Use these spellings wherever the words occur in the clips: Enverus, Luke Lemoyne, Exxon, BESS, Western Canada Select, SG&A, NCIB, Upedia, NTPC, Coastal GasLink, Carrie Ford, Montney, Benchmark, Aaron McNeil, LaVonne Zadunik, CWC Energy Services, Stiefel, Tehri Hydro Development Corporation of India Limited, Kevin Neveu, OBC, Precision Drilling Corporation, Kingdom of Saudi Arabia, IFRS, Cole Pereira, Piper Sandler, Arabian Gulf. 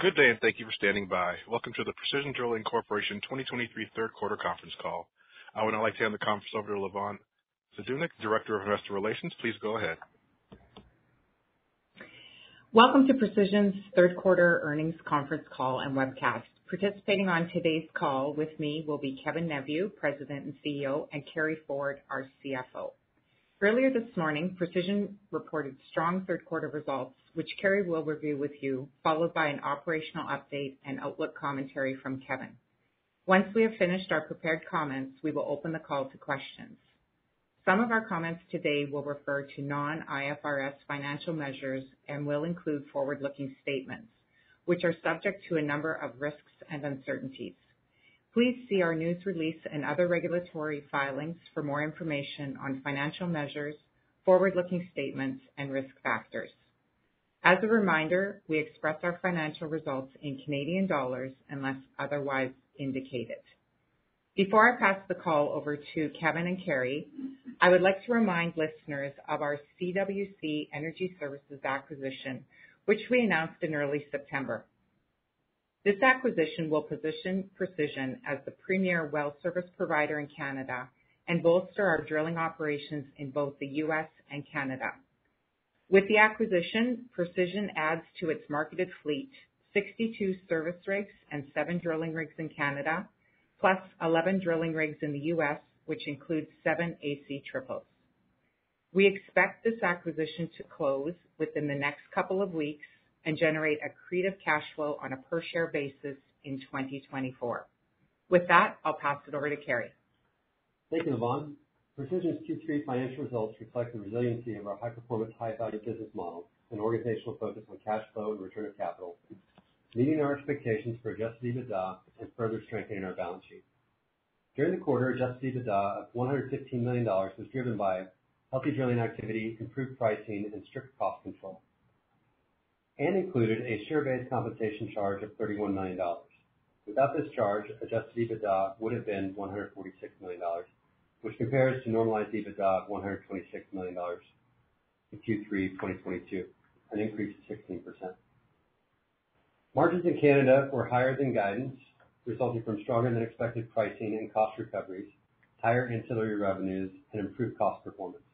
Good day, and thank you for standing by. Welcome to the Precision Drilling Corporation 2023 third quarter conference call. I would now like to hand the conference over to LaVonne Zadunik, Director of Investor Relations. Please go ahead. Welcome to Precision's third quarter earnings conference call and webcast. Participating on today's call with me will be Kevin Neveu, President and CEO, and Carrie Ford, our CFO. Earlier this morning, Precision reported strong third quarter results, which Carrie will review with you, followed by an operational update and outlook commentary from Kevin. Once we have finished our prepared comments, we will open the call to questions. Some of our comments today will refer to non-IFRS financial measures and will include forward-looking statements, which are subject to a number of risks and uncertainties. Please see our news release and other regulatory filings for more information on financial measures, forward-looking statements, and risk factors. As a reminder, we express our financial results in Canadian dollars unless otherwise indicated. Before I pass the call over to Kevin and Carrie, I would like to remind listeners of our CWC Energy Services acquisition, which we announced in early September. This acquisition will position Precision as the premier well service provider in Canada and bolster our drilling operations in both the U.S. and Canada. With the acquisition, Precision adds to its marketed fleet 62 service rigs and 7 drilling rigs in Canada, plus 11 drilling rigs in the U.S., which includes 7 AC triples. We expect this acquisition to close within the next couple of weeks and generate accretive cash flow on a per-share basis in 2024. With that, I'll pass it over to Carrie. Thank you, LaVonne. Precision's Q3 financial results reflect the resiliency of our high-performance, high-value business model and organizational focus on cash flow and return of capital, meeting our expectations for adjusted EBITDA and further strengthening our balance sheet. During the quarter, adjusted EBITDA of $115 million was driven by healthy drilling activity, improved pricing, and strict cost control, and included a share-based compensation charge of $31 million. Without this charge, adjusted EBITDA would have been $146 million, which compares to normalized EBITDA of $126 million in Q3 2022, an increase of 16%. Margins in Canada were higher than guidance, resulting from stronger-than-expected pricing and cost recoveries, higher ancillary revenues, and improved cost performance.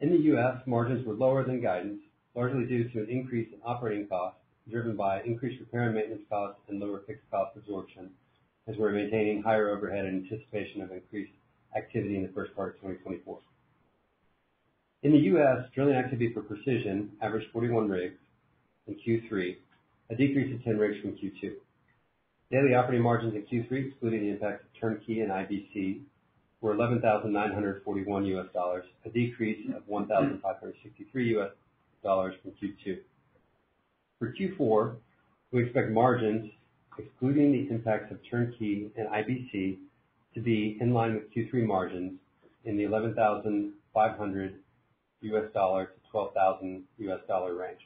In the U.S., margins were lower than guidance, largely due to an increase in operating costs, driven by increased repair and maintenance costs and lower fixed cost absorption, as we're maintaining higher overhead in anticipation of increased activity in the first part of 2024. In the U.S., drilling activity for Precision averaged 41 rigs in Q3, a decrease of 10 rigs from Q2. Daily operating margins in Q3, excluding the impact of turnkey and IBC, were $11,941 U.S. dollars, a decrease of $1,563 U.S. dollars from Q2. For Q4, we expect margins, excluding the impacts of turnkey and IBC, to be in line with Q3 margins in the $11,500 U.S. dollar to $12,000 U.S. dollar range.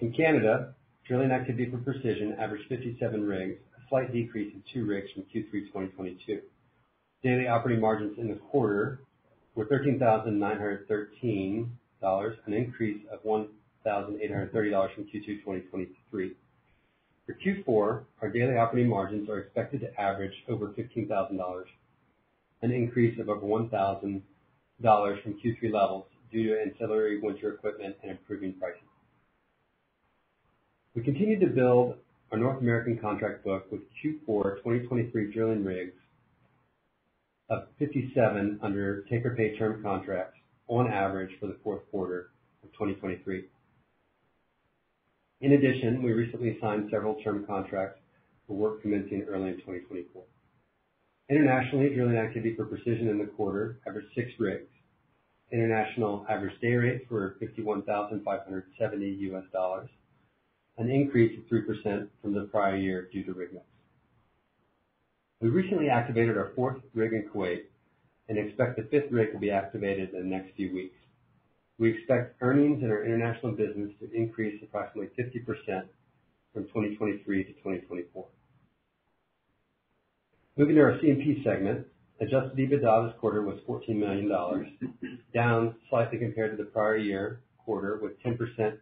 In Canada, drilling activity for Precision averaged 57 rigs, a slight decrease of 2 rigs from Q3 2022. Daily operating margins in the quarter were $13,913, an increase of $1,830 from Q2 2023. For Q4, our daily operating margins are expected to average over $15,000, an increase of over $1,000 from Q3 levels due to ancillary winter equipment and improving pricing. We continue to build our North American contract book with Q4 2023 drilling rigs of 57 under take-or-pay term contracts on average for the fourth quarter of 2023. In addition, we recently signed several term contracts for work commencing early in 2024. Internationally, drilling activity for Precision in the quarter averaged 6 rigs. International average day rates were $51,570 U.S. dollars, an increase of 3% from the prior year due to rig mix. We recently activated our 4th rig in Kuwait and expect the 5th rig to be activated in the next few weeks. We expect earnings in our international business to increase approximately 50% from 2023 to 2024. Moving to our C&P segment, adjusted EBITDA this quarter was $14 million, down slightly compared to the prior year quarter with 10%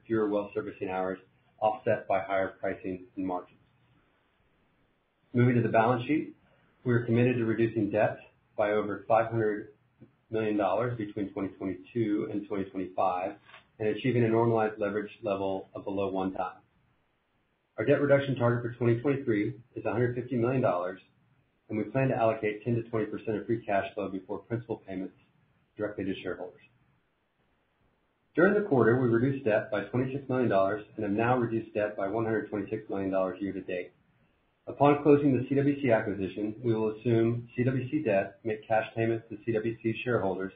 fewer well servicing hours offset by higher pricing and margins. Moving to the balance sheet, we are committed to reducing debt by over $500 million between 2022 and 2025 and achieving a normalized leverage level of below 1 time. Our debt reduction target for 2023 is $150 million, and we plan to allocate 10 to 20% of free cash flow before principal payments directly to shareholders. During the quarter, we reduced debt by $26 million and have now reduced debt by $126 million year-to-date. Upon closing the CWC acquisition, we will assume CWC debt, make cash payments to CWC shareholders,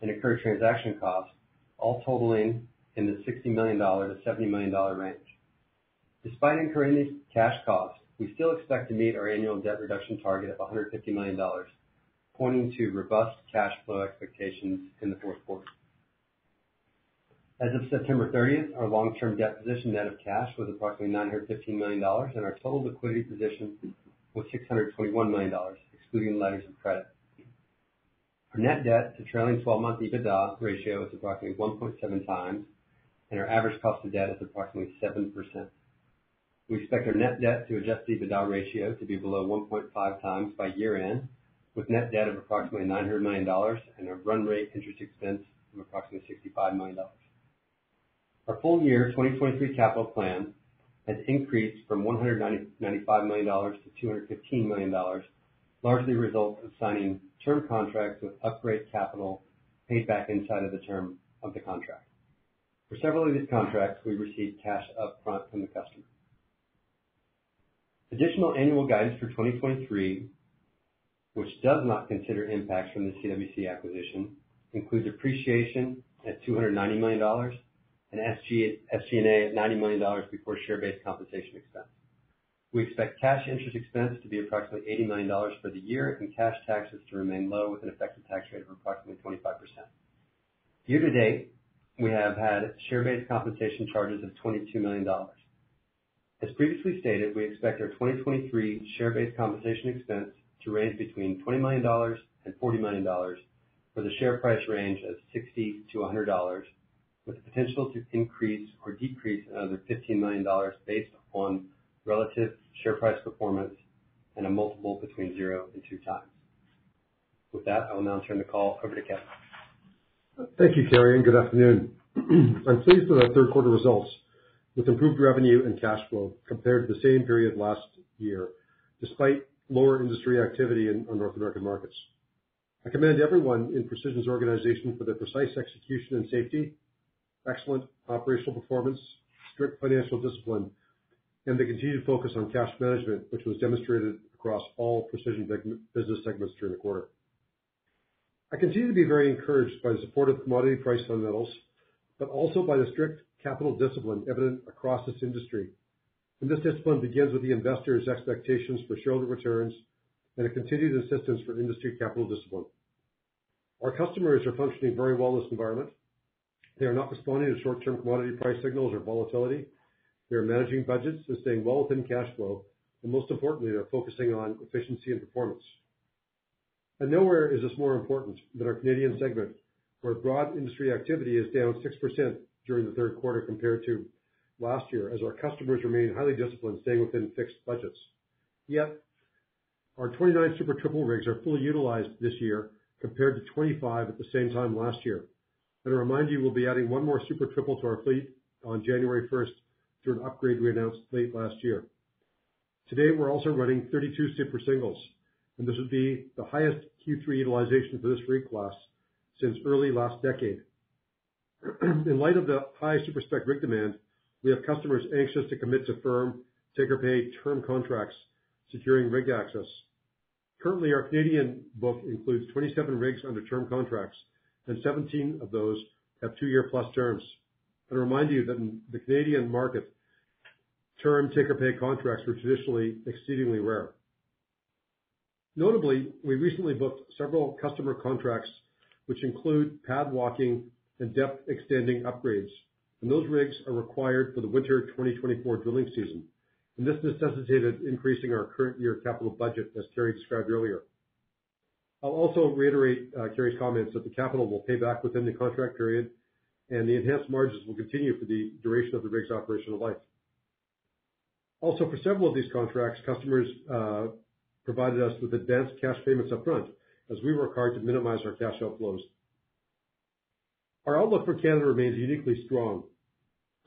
and incur transaction costs, all totaling in the $60 million to $70 million range. Despite incurring these cash costs, we still expect to meet our annual debt reduction target of $150 million, pointing to robust cash flow expectations in the fourth quarter. As of September 30th, our long-term debt position net of cash was approximately $915 million, and our total liquidity position was $621 million, excluding letters of credit. Our net debt to trailing 12-month EBITDA ratio is approximately 1.7 times, and our average cost of debt is approximately 7%. We expect our net debt to adjusted EBITDA ratio to be below 1.5 times by year-end, with net debt of approximately $900 million and a run rate interest expense of approximately $65 million. Our full year 2023 capital plan has increased from $195 million to $215 million, largely a result of signing term contracts with upgrade capital paid back inside of the term of the contract. For several of these contracts, we received cash up front from the customer. Additional annual guidance for 2023, which does not consider impacts from the CWC acquisition, includes depreciation at $290 million and SG&A at $90 million before share-based compensation expense. We expect cash interest expense to be approximately $80 million for the year and cash taxes to remain low with an effective tax rate of approximately 25%. Year-to-date, we have had share-based compensation charges of $22 million. As previously stated, we expect our 2023 share-based compensation expense to range between $20 million and $40 million for the share price range of $60 to $100, with the potential to increase or decrease another $15 million based on relative share price performance and a multiple between 0 and 2 times. With that, I will now turn the call over to Kevin. Thank you, Carrie, and good afternoon. I'm pleased with our third quarter results, with improved revenue and cash flow compared to the same period last year, despite lower industry activity in our North American markets. I commend everyone in Precision's organization for their precise execution and safety, excellent operational performance, strict financial discipline, and the continued focus on cash management, which was demonstrated across all Precision business segments during the quarter. I continue to be very encouraged by the supportive commodity price fundamentals, but also by the strict capital discipline evident across this industry. And this discipline begins with the investors' expectations for shareholder returns and a continued insistence for industry capital discipline. Our customers are functioning very well in this environment. They are not responding to short-term commodity price signals or volatility. They are managing budgets and staying well within cash flow, and most importantly, they're focusing on efficiency and performance. And nowhere is this more important than our Canadian segment, where broad industry activity is down 6% during the third quarter compared to last year, as our customers remain highly disciplined, staying within fixed budgets. Yet, our 29 Super Triple rigs are fully utilized this year compared to 25 at the same time last year. And I remind you, we'll be adding one more Super Triple to our fleet on January 1st through an upgrade we announced late last year. Today, we're also running 32 Super Singles, and this would be the highest Q3 utilization for this rig class since early last decade. In light of the high super-spec rig demand, we have customers anxious to commit to firm, take-or-pay term contracts, securing rig access. Currently, our Canadian book includes 27 rigs under term contracts, and 17 of those have 2-year-plus terms. And I remind you that in the Canadian market, term take-or-pay contracts were traditionally exceedingly rare. Notably, we recently booked several customer contracts, which include pad walking and depth extending upgrades, and those rigs are required for the winter 2024 drilling season, and this necessitated increasing our current year capital budget, as Carrie described earlier. I'll also reiterate Carrie's comments that the capital will pay back within the contract period, and the enhanced margins will continue for the duration of the rig's operational life. Also, for several of these contracts, customers provided us with advanced cash payments up front as we work hard to minimize our cash outflows. Our outlook for Canada remains uniquely strong.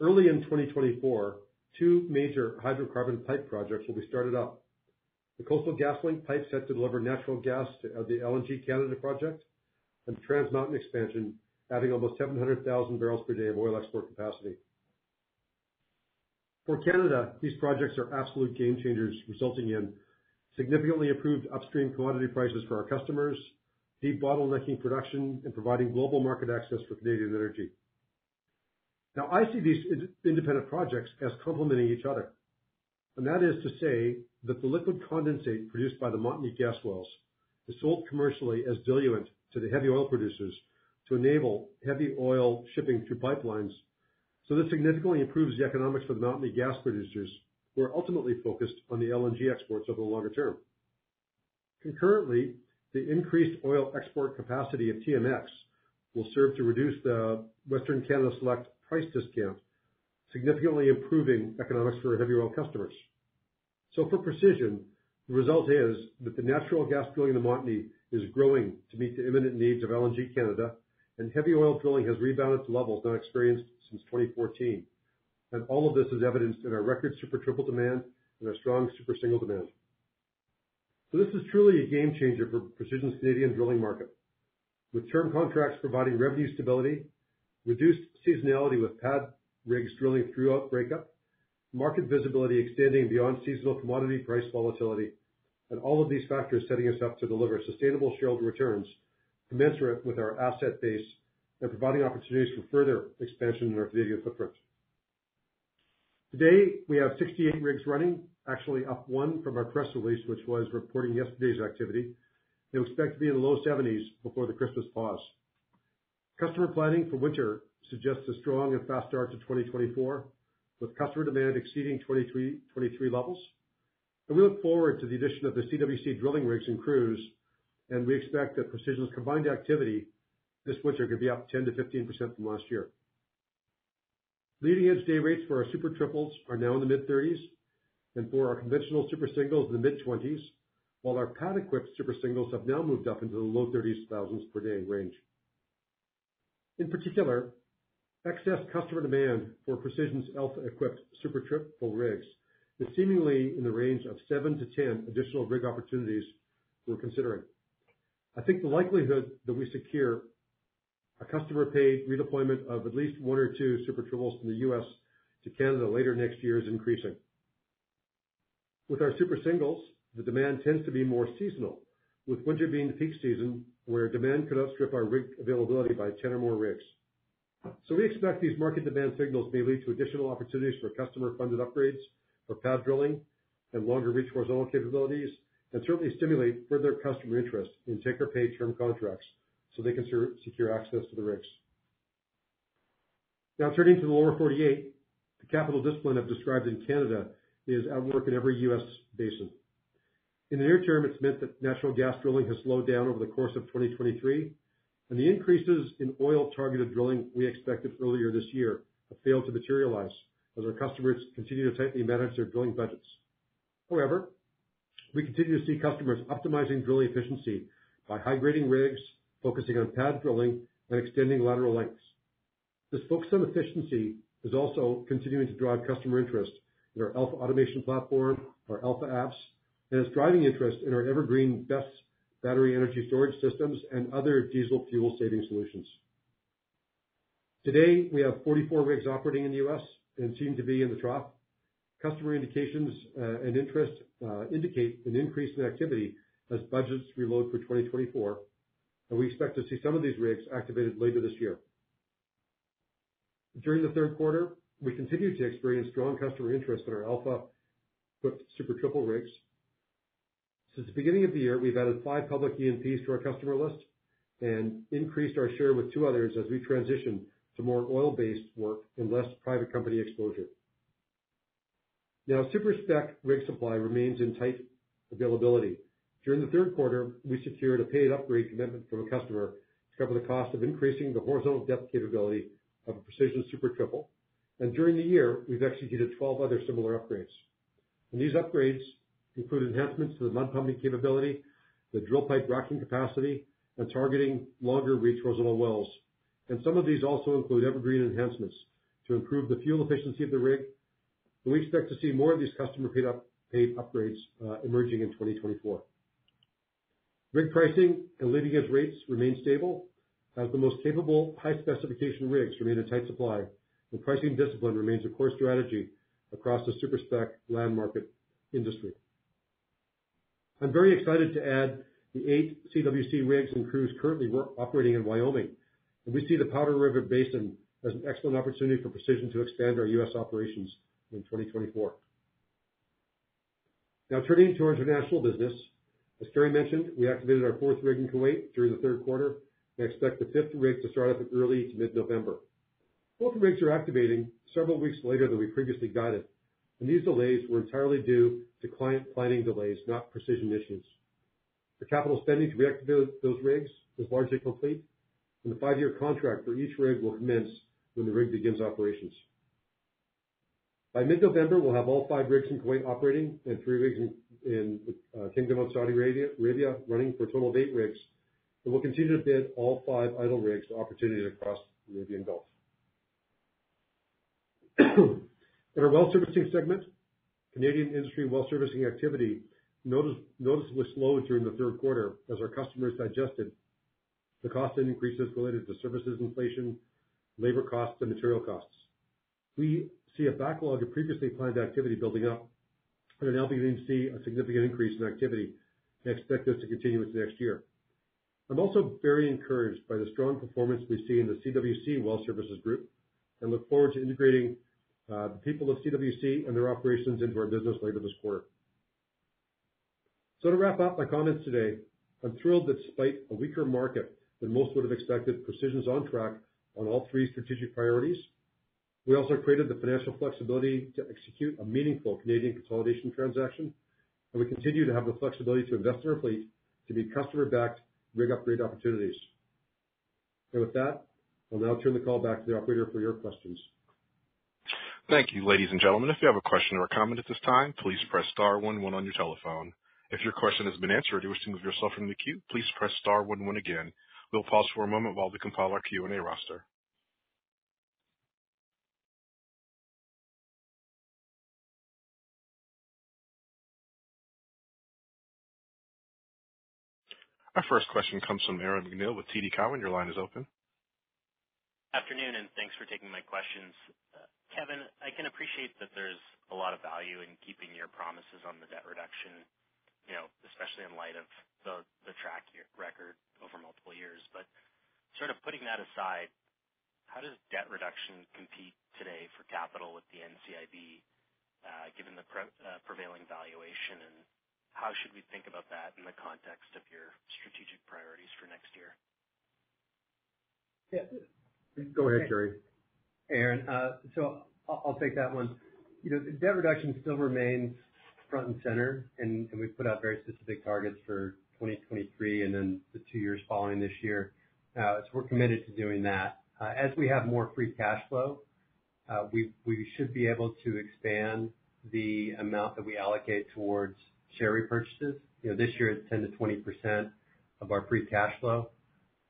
Early in 2024, two major hydrocarbon pipe projects will be started up. The Coastal GasLink pipe set to deliver natural gas to the LNG Canada project, and the Trans Mountain expansion adding almost 700,000 barrels per day of oil export capacity. For Canada, these projects are absolute game changers, resulting in significantly improved upstream commodity prices for our customers, debottlenecking production, and providing global market access for Canadian energy. Now, I see these independent projects as complementing each other, and that is to say that the liquid condensate produced by the Montney gas wells is sold commercially as diluent to the heavy oil producers to enable heavy oil shipping through pipelines. So this significantly improves the economics for the Montney gas producers, who are ultimately focused on the LNG exports over the longer term. Concurrently, the increased oil export capacity of TMX will serve to reduce the Western Canada Select price discount, significantly improving economics for heavy oil customers. So for Precision, the result is that the natural gas drilling in the Montney is growing to meet the imminent needs of LNG Canada, and heavy oil drilling has rebounded to levels not experienced since 2014. And all of this is evidenced in our record Super Triple demand and our strong Super Single demand. So this is truly a game changer for Precision's Canadian drilling market, with term contracts providing revenue stability, reduced seasonality with pad rigs drilling throughout breakup, market visibility extending beyond seasonal commodity price volatility, and all of these factors setting us up to deliver sustainable shareholder returns commensurate with our asset base and providing opportunities for further expansion in our Canadian footprint. Today, we have 68 rigs running, actually up one from our press release, which was reporting yesterday's activity. They expect to be in the low 70s before the Christmas pause. Customer planning for winter suggests a strong and fast start to 2024, with customer demand exceeding 2023 levels. And we look forward to the addition of the CWC drilling rigs and crews, and we expect that Precision's combined activity this winter could be up 10 to 15% from last year. Leading-edge day rates for our Super Triples are now in the mid-30s, and for our conventional Super Singles in the mid-20s, while our pad-equipped Super Singles have now moved up into the low 30s thousands per day range. In particular, excess customer demand for Precision's Alpha-equipped Super Triple rigs is seemingly in the range of 7 to 10 additional rig opportunities we're considering. I think the likelihood that we secure a customer-paid redeployment of at least one or two Super Triples from the U.S. to Canada later next year is increasing. With our Super Singles, the demand tends to be more seasonal, with winter being the peak season where demand could outstrip our rig availability by 10 or more rigs. So we expect these market demand signals may lead to additional opportunities for customer-funded upgrades for pad drilling and longer reach horizontal capabilities, and certainly stimulate further customer interest in take-or-pay term contracts, so they can secure access to the rigs. Now, turning to the lower 48, the capital discipline I've described in Canada is at work in every U.S. basin. In the near term, it's meant that natural gas drilling has slowed down over the course of 2023, and the increases in oil-targeted drilling we expected earlier this year have failed to materialize as our customers continue to tightly manage their drilling budgets. However, we continue to see customers optimizing drilling efficiency by high-grading rigs, focusing on pad drilling, and extending lateral lengths. This focus on efficiency is also continuing to drive customer interest in our Alpha automation platform, our Alpha apps, and is driving interest in our evergreen BESS battery energy storage systems and other diesel fuel-saving solutions. Today, we have 44 rigs operating in the U.S. and seem to be in the trough. Customer indications and interest indicate an increase in activity as budgets reload for 2024, and we expect to see some of these rigs activated later this year. During the third quarter, we continued to experience strong customer interest in our Alpha-equipped Super Triple rigs. Since the beginning of the year, we've added 5 public E&Ps to our customer list and increased our share with 2 others as we transition to more oil-based work and less private company exposure. Now, super-spec rig supply remains in tight availability. During the third quarter, we secured a paid upgrade commitment from a customer to cover the cost of increasing the horizontal depth capability of a Precision Super Triple, and during the year, we've executed 12 other similar upgrades. and these upgrades include enhancements to the mud pumping capability, the drill pipe racking capacity, and targeting longer reach horizontal wells. And some of these also include evergreen enhancements to improve the fuel efficiency of the rig. And we expect to see more of these customer paid upgrades emerging in 2024. Rig pricing and leading edge rates remain stable as the most capable high specification rigs remain in tight supply, and pricing discipline remains a core strategy across the super spec land market industry. I'm very excited to add the 8 CWC rigs and crews currently operating in Wyoming, and we see the Powder River Basin as an excellent opportunity for Precision to expand our U.S. operations in 2024. Now turning to our international business, as Carrie mentioned, we activated our 4th rig in Kuwait during the 3rd quarter and expect the 5th rig to start up in early to mid-November. Both rigs are activating several weeks later than we previously guided, and these delays were entirely due to client planning delays, not Precision issues. The capital spending to reactivate those rigs is largely complete, and the 5-year contract for each rig will commence when the rig begins operations. By mid-November, we'll have all 5 rigs in Kuwait operating and 3 rigs in the Kingdom of Saudi Arabia running for a total of 8 rigs, and we'll continue to bid all 5 idle rigs to opportunities across the Arabian Gulf. In our well servicing segment, Canadian industry well servicing activity noticeably slowed during the 3rd quarter as our customers digested the cost increases related to services inflation, labor costs, and material costs. We see a backlog of previously planned activity building up, and are now beginning to see a significant increase in activity and expect this to continue into next year. I'm also very encouraged by the strong performance we see in the CWC Well Services Group and look forward to integrating the people of CWC and their operations into our business later this quarter. So to wrap up my comments today, I'm thrilled that despite a weaker market than most would have expected, Precision's on track on all 3 strategic priorities. We also created the financial flexibility to execute a meaningful Canadian consolidation transaction, and we continue to have the flexibility to invest in our fleet to meet customer-backed rig upgrade opportunities. And with that, I'll now turn the call back to the operator for your questions. Thank you, ladies and gentlemen. If you have a question or a comment at this time, please press star 11 on your telephone. If your question has been answered or you wish to move yourself from the queue, please press star 11 again. We'll pause for a moment while we compile our Q&A roster. Our first question comes from Aaron McNeil with TD Cowan. Your line is open. Afternoon, and thanks for taking my questions. Kevin, I can appreciate that there's a lot of value in keeping your promises on the debt reduction, you know, especially in light of the track record over multiple years. But sort of putting that aside, how does debt reduction compete today for capital with the NCIB, given the prevailing valuation, and how should we think about that in the context of your strategic priorities for next year? Yeah. Go ahead, Jerry. Aaron, so I'll take that one. You know, debt reduction still remains front and center, and we've put out very specific targets for 2023 and then the 2 years following this year. So we're committed to doing that. As we have more free cash flow, we should be able to expand the amount that we allocate towards share repurchases. You know, this year it's 10 to 20% of our free cash flow,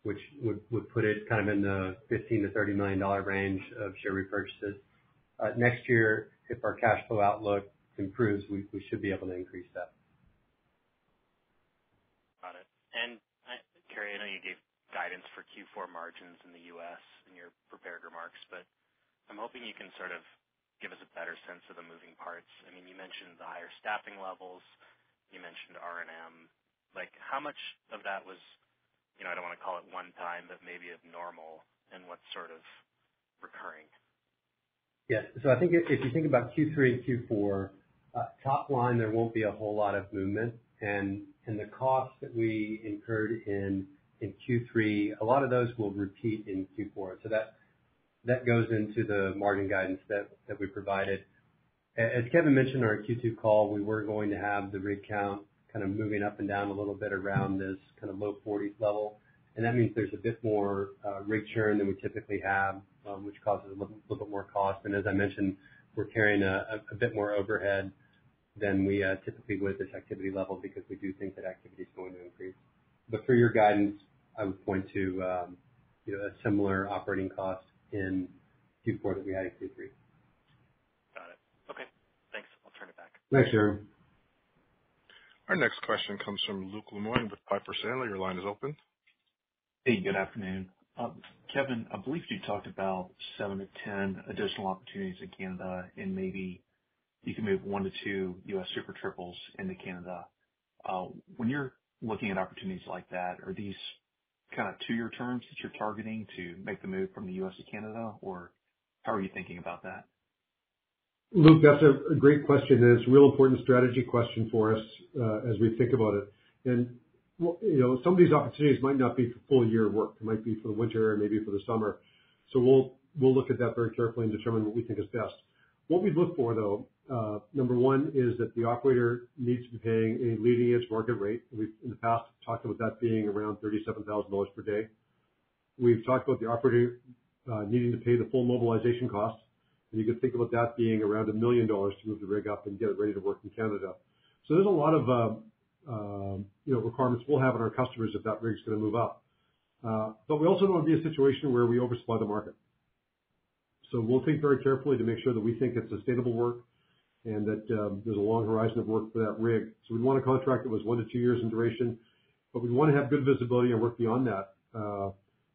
which would put it kind of in the $15 to $30 million range of share repurchases. Next year, if our cash flow outlook improves, we should be able to increase that. Got it. And Carrie, I know you gave guidance for Q4 margins in the U.S. in your prepared remarks, but I'm hoping you can sort of give us a better sense of the moving parts. I mean, you mentioned the higher staffing levels. You mentioned R&M. Like, how much of that was, you know, I don't want to call it one time, but maybe abnormal, and what's sort of recurring? Yes. So I think if you think about Q3 and Q4, top line, there won't be a whole lot of movement. And the costs that we incurred in Q3, a lot of those will repeat in Q4. So that goes into the margin guidance that we provided. As Kevin mentioned in our Q2 call, we were going to have the rig count kind of moving up and down a little bit around this kind of low 40s level. And that means there's a bit more rig churn than we typically have, which causes a little bit more cost. And as I mentioned, we're carrying a bit more overhead than we typically would at this activity level, because we do think that activity is going to increase. But for your guidance, I would point to a similar operating cost in Q4 that we had in Q3. Got it. Okay. Thanks. I'll turn it back. Thanks, Aaron. Our next question comes from Luke Lemoyne with Piper Sandler. Your line is open. Hey, good afternoon. Kevin, I believe you talked about 7 to 10 additional opportunities in Canada, and maybe you can move 1 to 2 U.S. Super Triples into Canada. When you're looking at opportunities like that, are these kind of 2-year terms that you're targeting to make the move from the U.S. to Canada, or how are you thinking about that? Luke, that's a great question, and it's a real important strategy question for us as we think about it. And some of these opportunities might not be for full year work. It might be for the winter, or maybe for the summer. So we'll look at that very carefully and determine what we think is best. What we look for, though, number one, is that the operator needs to be paying a leading edge market rate. We've in the past talked about that being around $37,000 per day. We've talked about the operator needing to pay the full mobilization cost, and you can think about that being around $1 million to move the rig up and get it ready to work in Canada. So there's a lot of requirements we'll have on our customers if that rig's going to move up. But we also don't want to be a situation where we oversupply the market. So we'll think very carefully to make sure that we think it's sustainable work and that there's a long horizon of work for that rig. So we'd want a contract that was 1 to 2 years in duration, but we'd want to have good visibility and work beyond that.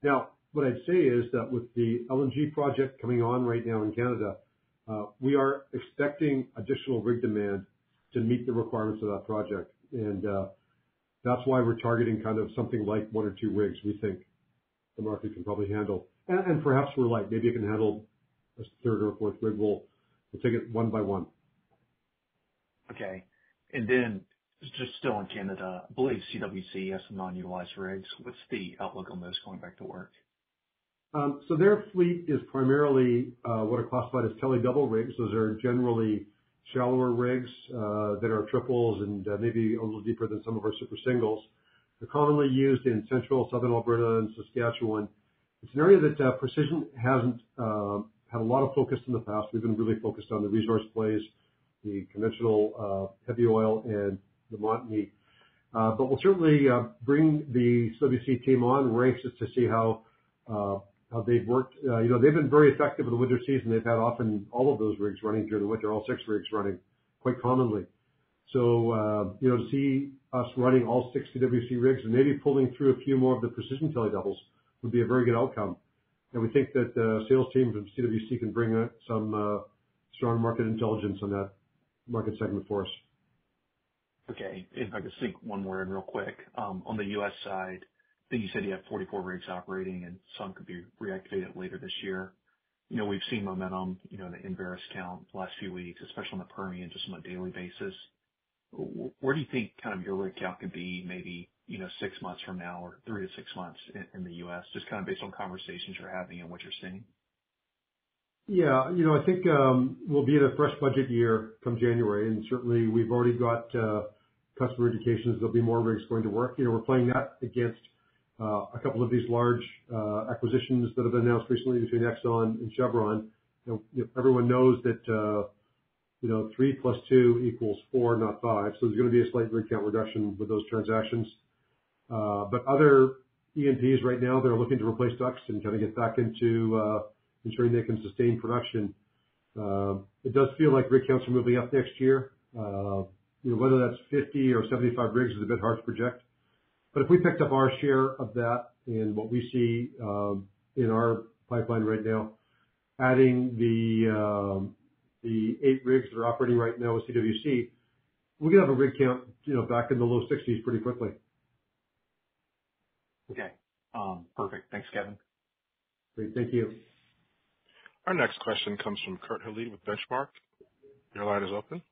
Now, what I'd say is that with the LNG project coming on right now in Canada, we are expecting additional rig demand to meet the requirements of that project. And that's why we're targeting kind of something like 1 or 2 rigs we think the market can probably handle. And perhaps we're light. Maybe it can handle a 3rd or 4th rig. We'll take it 1 by 1. Okay. And then just still in Canada, I believe CWC has some non-utilized rigs. What's the outlook on those going back to work? So their fleet is primarily what are classified as tele-double rigs. Those are generally shallower rigs that are triples and maybe a little deeper than some of our super singles. They're commonly used in central, southern Alberta and Saskatchewan. It's an area that Precision hasn't had a lot of focus in the past. We've been really focused on the resource plays, the conventional heavy oil, and the Montney. But we'll certainly bring the CWC team on. We're anxious to see how they've worked. They've been very effective in the winter season. They've had often all of those rigs running during the winter, all 6 rigs running quite commonly. So, to see us running all 6 CWC rigs and maybe pulling through a few more of the Precision tele-doubles would be a very good outcome. And we think that the sales team from CWC can bring some strong market intelligence on that market segment for us. Okay. If I could sneak one more in real quick. On the U.S. side, I think you said you have 44 rigs operating and some could be reactivated later this year. We've seen momentum, in the Enverus count the last few weeks, especially on the Permian, just on a daily basis. Where do you think kind of your rig count could be maybe, 6 months from now or 3 to 6 months in the U.S., just kind of based on conversations you're having and what you're seeing? Yeah, I think we'll be in a fresh budget year come January, and certainly we've already got customer indications there'll be more rigs going to work. We're playing that against a couple of these large acquisitions that have been announced recently between Exxon and Chevron. Everyone knows that 3 plus 2 equals 4, not 5. So there's going to be a slight rig count reduction with those transactions. But other E&Ps right now, they're looking to replace DUCs and kind of get back into ensuring they can sustain production. It does feel like rig counts are moving up next year. Whether that's 50 or 75 rigs is a bit hard to project. But if we picked up our share of that and what we see in our pipeline right now, adding the 8 rigs that are operating right now with CWC, we could have a rig count, back in the low 60s pretty quickly. Okay. Perfect. Thanks, Kevin. Great. Thank you. Our next question comes from Kurt Haleed with Benchmark. Your line is open.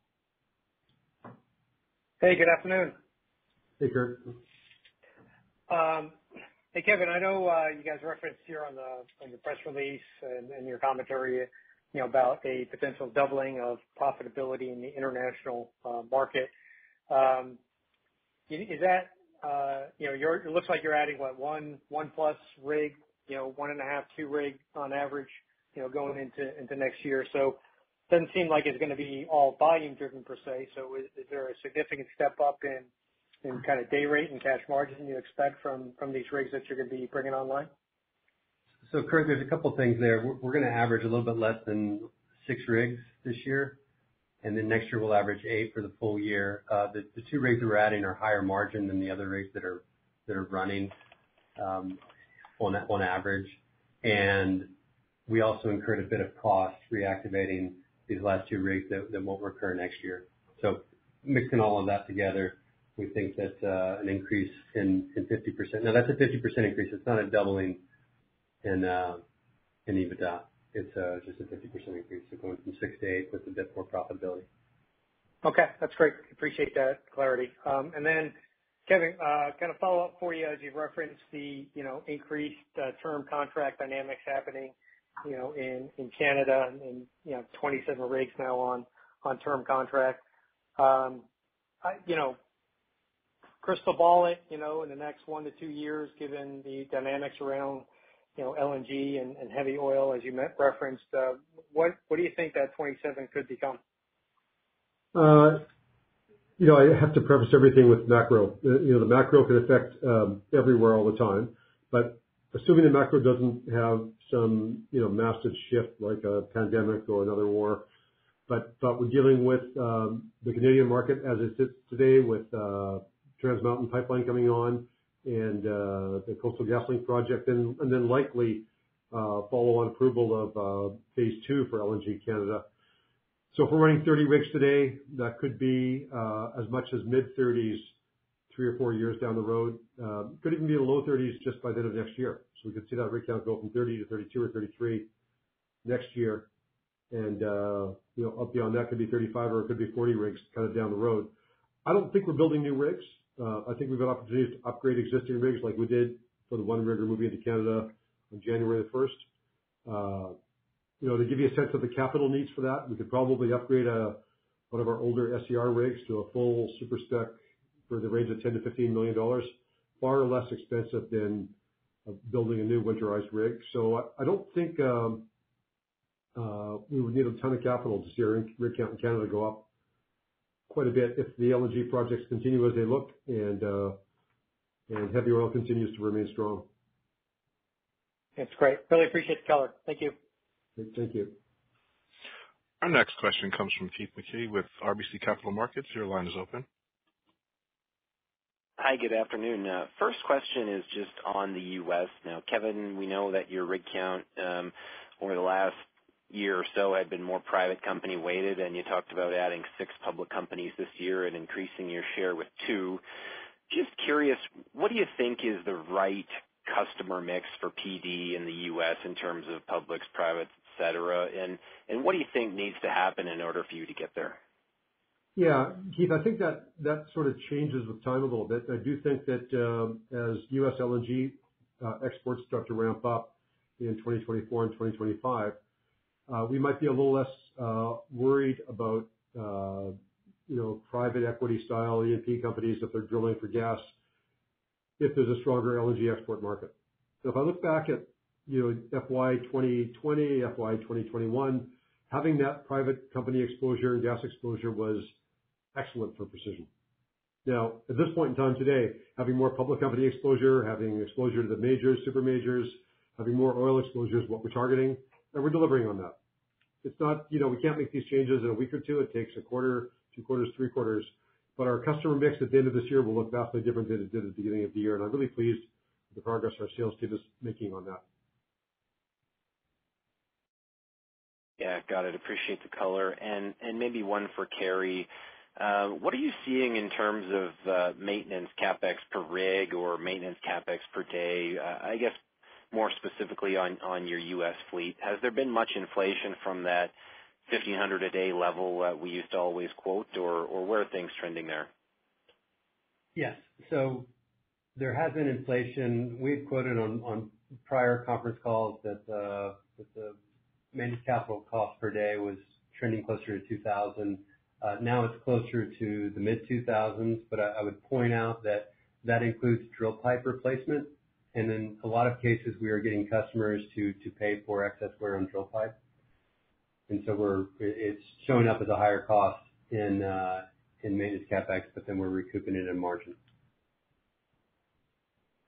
Hey, good afternoon. Hey, Kurt. Hey, Kevin, I know you guys referenced here on the press release and your commentary, about a potential doubling of profitability in the international market. Is that it looks like you're adding one plus rig, 1.5, 2 rig on average, going into next year. So doesn't seem like it's going to be all volume driven per se. So is there a significant step up in kind of day rate and cash margin you expect from these rigs that you're going to be bringing online? So, Kurt, there's a couple things there. We're going to average a little bit less than 6 rigs this year, and then next year we'll average 8 for the full year. The 2 rigs that we're adding are higher margin than the other rigs that are running on average. And we also incurred a bit of cost reactivating these last 2 rigs that won't recur next year. So mixing all of that together, we think that an increase in 50%. Now, that's a 50% increase. It's not a doubling in EBITDA. It's just a 50% increase. So going from 6 to 8 with a bit more profitability. Okay, that's great. Appreciate that clarity. And then, Kevin, kind of follow up for you as you referenced the, increased term contract dynamics happening, in Canada and 27 rigs now on term contract. Crystal ball it, in the next 1 to 2 years, given the dynamics around, LNG and heavy oil, as you referenced, what do you think that 27 could become? I have to preface everything with macro. The macro can affect everywhere all the time, but assuming the macro doesn't have some, massive shift like a pandemic or another war, but we're dealing with the Canadian market as it sits today with Trans Mountain pipeline coming on, and the Coastal GasLink project, and then likely follow-on approval of Phase 2 for LNG Canada. So if we're running 30 rigs today, that could be as much as mid-30s 3 or 4 years down the road. Could even be a low 30s just by the end of next year. So we could see that rig count go from 30 to 32 or 33 next year. And, up beyond that could be 35 or it could be 40 rigs kind of down the road. I don't think we're building new rigs. I think we've got opportunities to upgrade existing rigs like we did for the 1 rigger moving into Canada on January the 1st. To give you a sense of the capital needs for that, we could probably upgrade one of our older SCR rigs to a full super spec for the range of $10 to $15 million, far less expensive than building a new winterized rig. So I don't think we would need a ton of capital to see our rig count in Canada go up quite a bit if the LNG projects continue as they look and heavy oil continues to remain strong. That's great. Really appreciate the color. Thank you. Thank you. Our next question comes from Keith Mackey with RBC Capital Markets. Your line is open. Hi, good afternoon. First question is just on the U.S. Now, Kevin, we know that your rig count over the last year or so had been more private company weighted, and you talked about adding 6 public companies this year and increasing your share with 2. Just curious, what do you think is the right customer mix for PD in the U.S. in terms of publics, privates, et cetera, and what do you think needs to happen in order for you to get there? Yeah, Keith, I think that sort of changes with time a little bit. I do think that as U.S. LNG exports start to ramp up in 2024 and 2025, we might be a little less worried about, private equity style E&P companies if they're drilling for gas if there's a stronger LNG export market. So if I look back at, FY 2020, FY 2021, having that private company exposure and gas exposure was excellent for Precision. Now, at this point in time today, having more public company exposure, having exposure to the majors, super majors, having more oil exposure is what we're targeting. And we're delivering on that. It's not, we can't make these changes in a week or two. It takes a quarter, 2 quarters, 3 quarters. But our customer mix at the end of this year will look vastly different than it did at the beginning of the year. And I'm really pleased with the progress our sales team is making on that. Yeah, got it. Appreciate the color. And maybe one for Carrie. What are you seeing in terms of maintenance CapEx per rig or maintenance CapEx per day? I guess more specifically on your U.S. fleet, has there been much inflation from that 1,500 a day level we used to always quote, or where are things trending there? Yes, so there has been inflation. We've quoted on prior conference calls that the maintenance capital cost per day was trending closer to 2,000. Now it's closer to the mid-2,000s, but I would point out that includes drill pipe replacement. And in a lot of cases, we are getting customers to pay for excess wear on drill pipe. And so it's showing up as a higher cost in maintenance CapEx, but then we're recouping it in margin.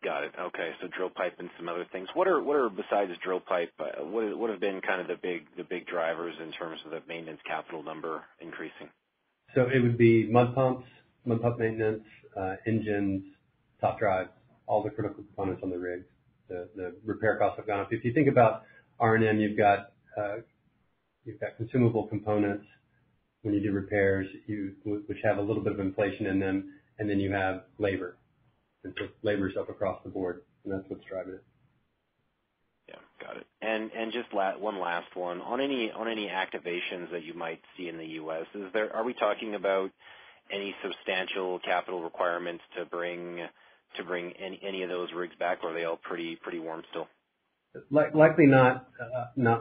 Got it. Okay, so drill pipe and some other things. What are besides drill pipe? What have been kind of the big drivers in terms of the maintenance capital number increasing? So it would be mud pumps, mud pump maintenance, engines, top drives, all the critical components on the rigs. The repair costs have gone up. If you think about R&M, you've got consumable components when you do repairs, which have a little bit of inflation in them, and then you have labor. And so labor's up across the board, and that's what's driving it. Yeah, got it. And just one last one on any activations that you might see in the U.S. Are we talking about any substantial capital requirements to bring any of those rigs back, or are they all pretty warm still? Likely not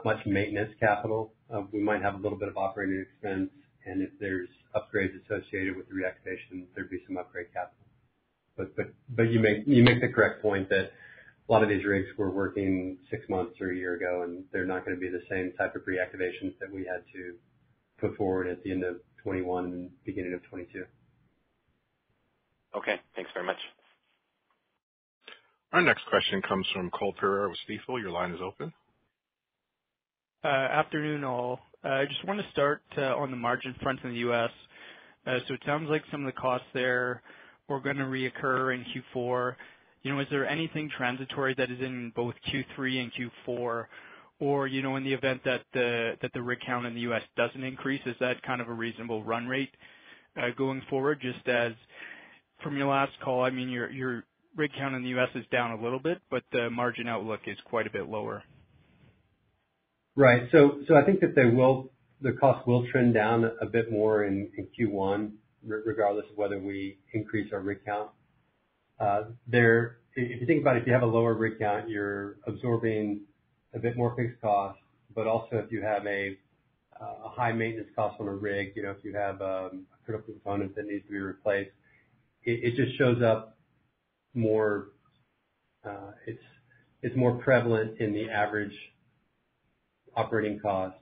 much maintenance capital. We might have a little bit of operating expense, and if there's upgrades associated with the reactivation, there'd be some upgrade capital. But you make the correct point that a lot of these rigs were working 6 months or a year ago, and they're not going to be the same type of reactivations that we had to put forward at the end of 21 and beginning of 22. Okay, thanks very much. Our next question comes from Cole Pereira with Stiefel. Your line is open. Afternoon, all. I just want to start on the margin front in the U.S. So it sounds like some of the costs there were going to reoccur in Q4. You know, is there anything transitory that is in both Q3 and Q4? Or, you know, in the event that the rig count in the U.S. doesn't increase, is that kind of a reasonable run rate going forward? Just as from your last call, I mean, your rig count in the U.S. is down a little bit, but the margin outlook is quite a bit lower. Right. So I think that the cost will trend down a bit more in Q1, regardless of whether we increase our rig count. If you think about it, if you have a lower rig count, you're absorbing a bit more fixed costs, but also if you have a high maintenance cost on a rig, you know, if you have a critical component that needs to be replaced, it just shows up more. It's more prevalent in the average operating cost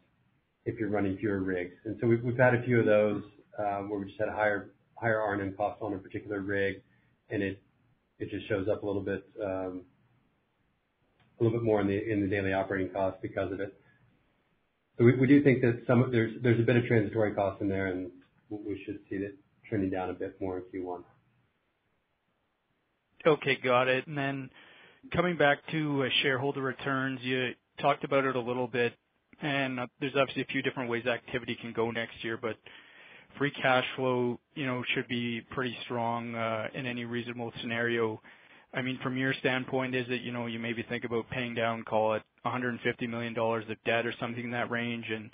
if you're running fewer rigs, and so we've had a few of those. Where we just had a higher R&M cost on a particular rig, and it just shows up a little bit more in the daily operating cost because of it. So we do think that there's a bit of transitory cost in there, and we should see that trending down a bit more in Q1. Okay, got it. And then coming back to shareholder returns, you talked about it a little bit, and there's obviously a few different ways activity can go next year, but free cash flow, you know, should be pretty strong in any reasonable scenario. I mean, from your standpoint, is it, you know, you maybe think about paying down, call it $150 million of debt or something in that range, and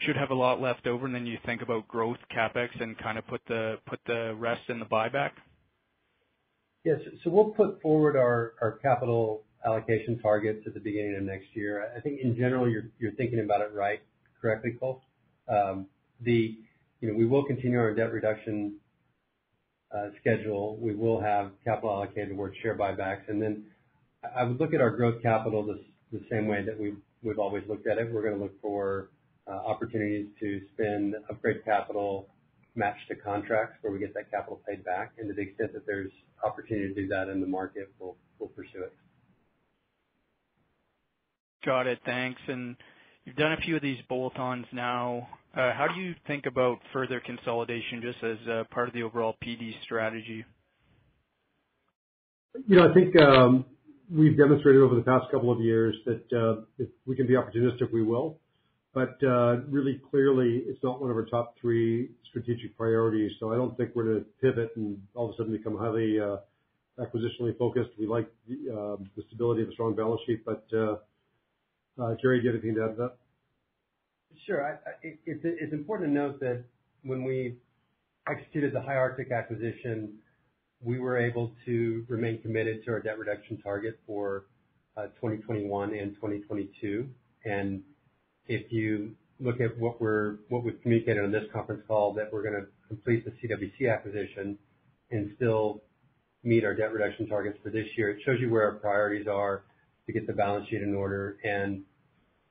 should have a lot left over, and then you think about growth CapEx and kind of put the rest in the buyback? Yes, so we'll put forward our capital allocation targets at the beginning of next year. I think in general you're thinking about it correctly, Cole. You know, we will continue our debt reduction schedule. We will have capital allocated towards share buybacks. And then I would look at our growth capital the same way that we've always looked at it. We're going to look for opportunities to spend upgrade capital matched to contracts where we get that capital paid back. And to the extent that there's opportunity to do that in the market, we'll pursue it. Got it. Thanks. And you've done a few of these bolt-ons now. How do you think about further consolidation just as part of the overall PD strategy? You know, I think we've demonstrated over the past couple of years that if we can be opportunistic, we will. But really clearly, it's not one of our top three strategic priorities. So I don't think we're going to pivot and all of a sudden become highly acquisitionally focused. We like the stability of a strong balance sheet. But Jerry, do you have anything to add to that? Sure. It's important to note that when we executed the High Arctic acquisition, we were able to remain committed to our debt reduction target for 2021 and 2022. And if you look at what we've communicated on this conference call, that we're going to complete the CWC acquisition and still meet our debt reduction targets for this year, it shows you where our priorities are to get the balance sheet in order. And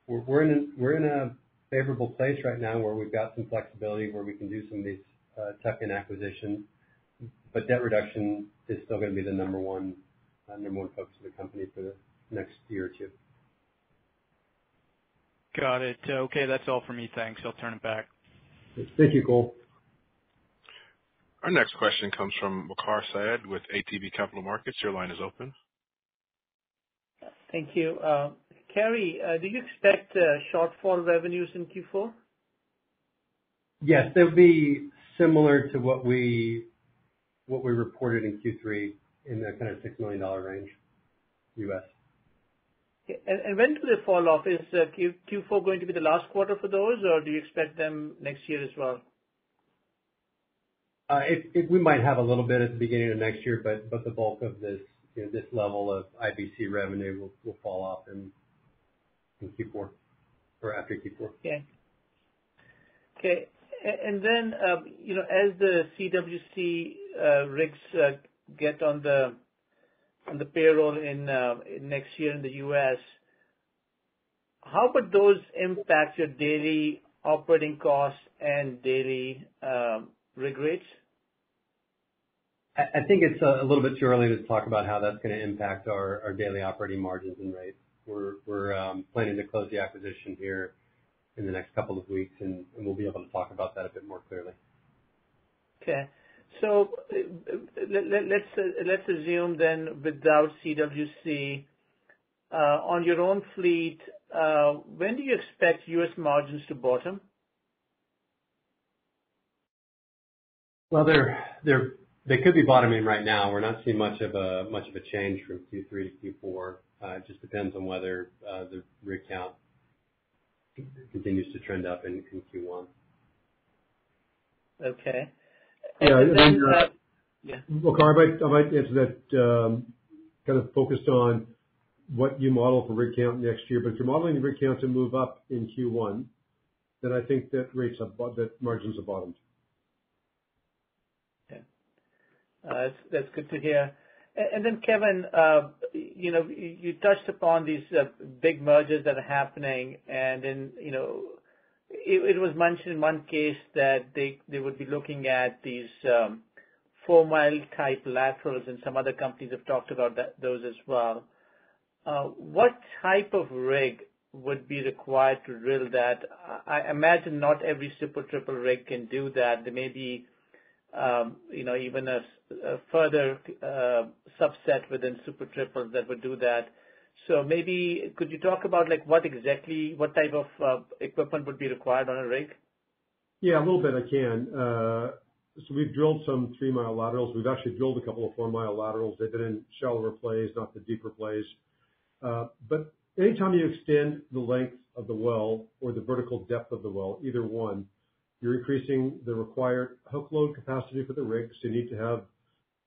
we're in a favorable place right now where we've got some flexibility where we can do some of these tuck-in acquisitions, but debt reduction is still going to be the number one focus of the company for the next year or two. Got it. Okay, that's all for me. Thanks. I'll turn it back. Thank you, Cole. Our next question comes from Makar Syed with ATB Capital Markets. Your line is open. Thank you. Carrie, do you expect shortfall revenues in Q4? Yes, they'll be similar to what we reported in Q3 in the kind of $6 million range, U.S. And when do they fall off? Is Q4 going to be the last quarter for those, or do you expect them next year as well? We might have a little bit at the beginning of next year, but the bulk of this this level of IBC revenue will fall off in Q4 or after Q4. Okay. Okay. And then, as the CWC rigs get on the payroll in next year in the U.S., how would those impact your daily operating costs and daily rig rates? I think it's a little bit too early to talk about how that's going to impact our daily operating margins and rates. We're planning to close the acquisition here in the next couple of weeks, and we'll be able to talk about that a bit more clearly. Okay. So let's assume then, without CWC, on your own fleet, when do you expect U.S. margins to bottom? Well, they could be bottoming right now. We're not seeing much of a change from Q3 to Q4. It just depends on whether the rig count continues to trend up in Q1. Okay. Look, I might answer that kind of focused on what you model for rig count next year. But if you're modeling the rig count to move up in Q1, then I think that margins are bottomed. Okay, that's good to hear. And then, Kevin, you touched upon these big mergers that are happening, and then it was mentioned in one case that they would be looking at these 4-mile type laterals, and some other companies have talked about those as well. What type of rig would be required to drill that? I imagine not every super triple rig can do that. There may be, even a further subset within super triples that would do that. So maybe could you talk about what type of equipment would be required on a rig? Yeah, a little bit I can. So we've drilled some 3-mile laterals. We've actually drilled a couple of 4-mile laterals. They've been in shallower plays, not the deeper plays. But anytime you extend the length of the well or the vertical depth of the well, either one, you're increasing the required hook load capacity for the rig. So you need to have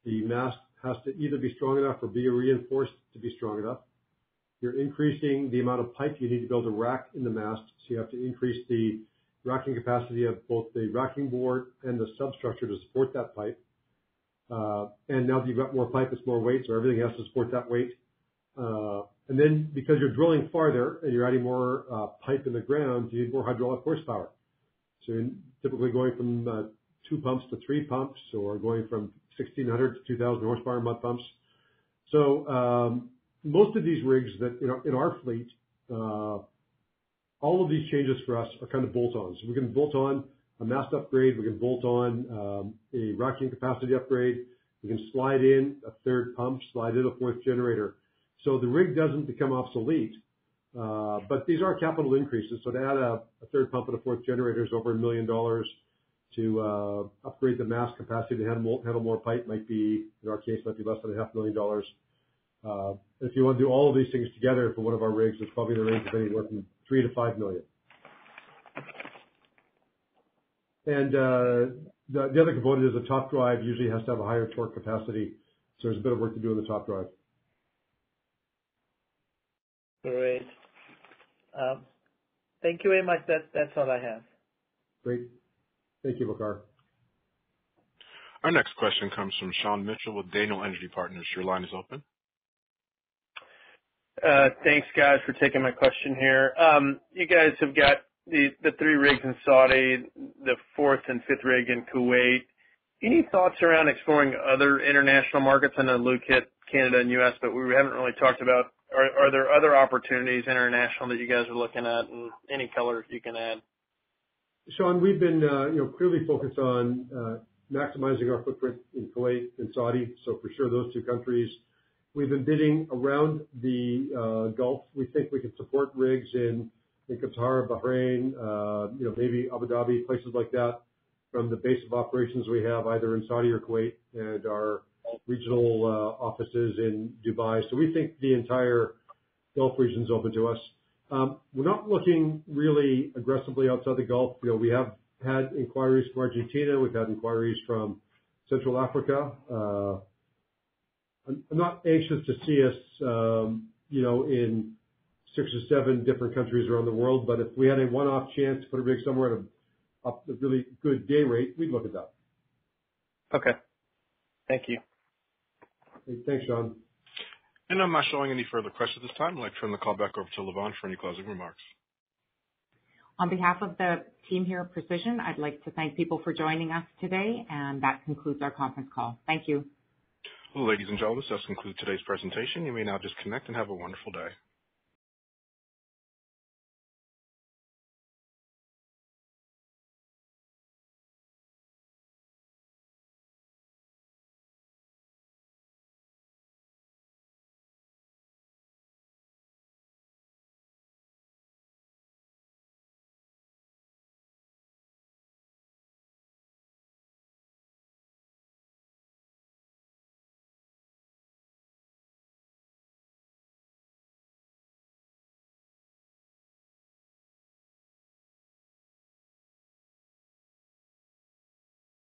the mast has to either be strong enough or be reinforced to be strong enough. You're increasing the amount of pipe you need to build a rack in the mast, so you have to increase the racking capacity of both the racking board and the substructure to support that pipe. And now that you've got more pipe, it's more weight, so everything has to support that weight. And then because you're drilling farther and you're adding more pipe in the ground, you need more hydraulic horsepower. So you're typically going from 2 pumps to 3 pumps, or going from 1,600 to 2,000 horsepower mud pumps. So most of these rigs that in our fleet, all of these changes for us are kind of bolt-ons. We can bolt on a mast upgrade. We can bolt on a racking capacity upgrade. We can slide in a 3rd pump, slide in a 4th generator. So the rig doesn't become obsolete. But these are capital increases. So to add a 3rd pump and a 4th generator is over $1 million. To upgrade the mast capacity to handle more pipe might be, in our case, might be less than $500,000. If you want to do all of these things together for one of our rigs, it's probably in the range of anywhere from $3 to $5 million. And the other component is the top drive usually has to have a higher torque capacity. So there's a bit of work to do in the top drive. Great. Thank you very much. That's all I have. Great. Thank you, Makar. Our next question comes from Sean Mitchell with Daniel Energy Partners. Your line is open. Thanks, guys, for taking my question here. You guys have got the three rigs in Saudi, the fourth and fifth rig in Kuwait. Any thoughts around exploring other international markets? I know Luke hit Canada and U.S., but we haven't really talked about, are there other opportunities international that you guys are looking at, and any color you can add? Sean, we've been clearly focused on maximizing our footprint in Kuwait and Saudi, so for sure those two countries. We've been bidding around the Gulf. We think we can support rigs in Qatar, Bahrain, maybe Abu Dhabi, places like that, from the base of operations we have either in Saudi or Kuwait and our regional offices in Dubai. So we think the entire Gulf region is open to us. We're not looking really aggressively outside the Gulf. We have had inquiries from Argentina. We've had inquiries from Central Africa. I'm not anxious to see us, in 6 or 7 different countries around the world, but if we had a one-off chance to put a rig somewhere at a really good day rate, we'd look at that. Okay. Thank you. Hey, thanks, Sean. And I'm not showing any further questions at this time. I'd like to turn the call back over to LaVonne for any closing remarks. On behalf of the team here at Precision, I'd like to thank people for joining us today, and that concludes our conference call. Thank you. Well, ladies and gentlemen, this does conclude today's presentation. You may now disconnect and have a wonderful day.